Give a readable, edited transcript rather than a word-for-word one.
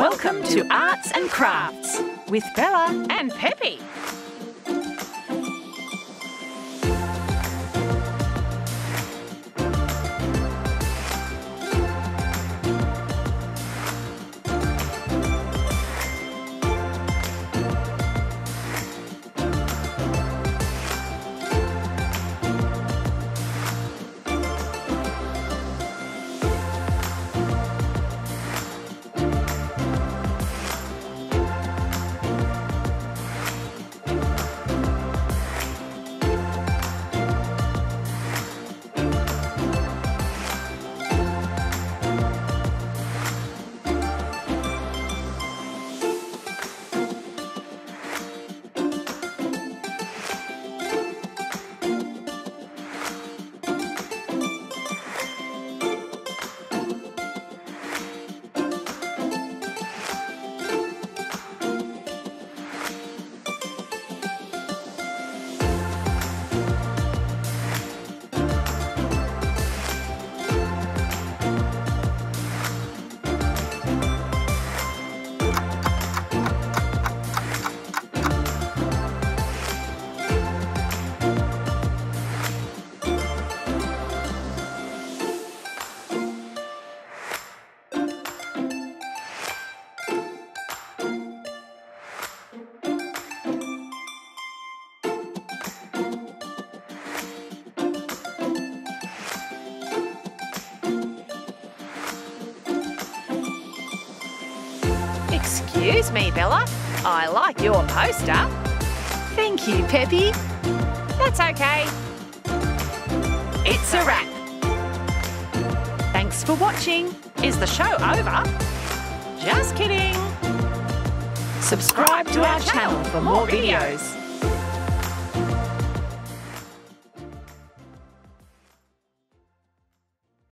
Welcome to Arts and Crafts with Bella and Peppy. Excuse me, Bella. I like your poster. Thank you, Peppy. That's okay. It's a wrap. Thanks for watching. Is the show over? Just kidding. Subscribe to our channel for more videos.